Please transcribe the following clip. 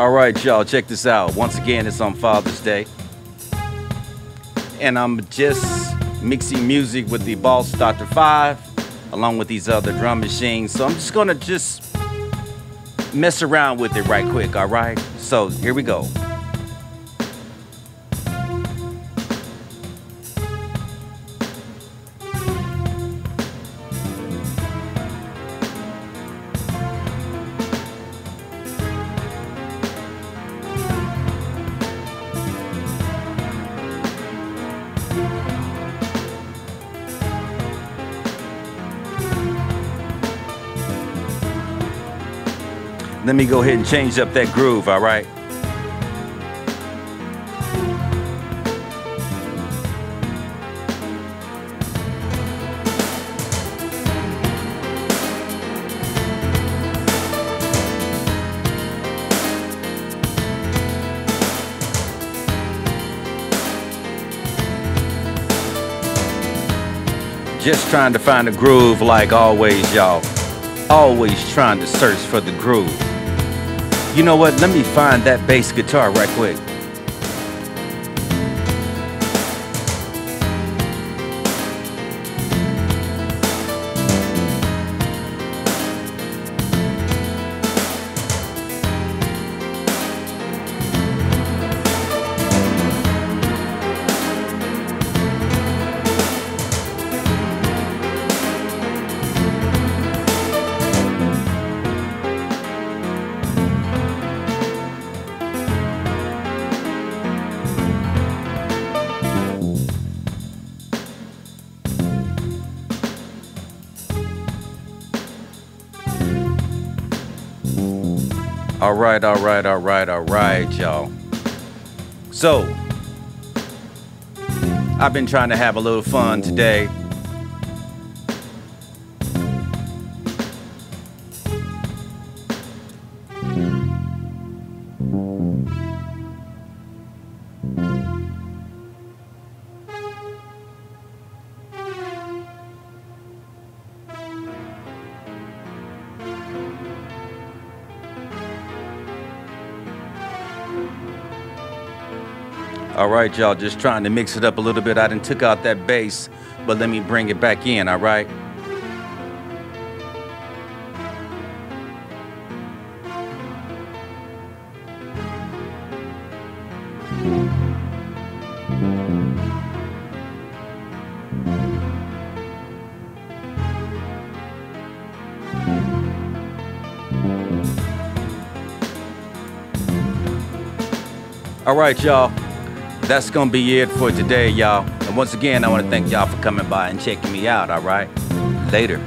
All right, y'all, check this out. Once again, it's on Father's Day. And I'm just mixing music with the BOSS DR-5 along with these other drum machines. So I'm just gonna mess around with it right quick, all right? So here we go. Let me go ahead and change up that groove, all right? Just trying to find a groove like always, y'all. Always trying to search for the groove. You know what? Let me find that bass guitar right quick. All right, y'all. So, I've been trying to have a little fun today. All right, y'all, just trying to mix it up a little bit. I done took out that bass, but let me bring it back in, all right? All right, y'all. That's gonna be it for today, y'all. And once again, I wanna thank y'all for coming by and checking me out, all right? Later.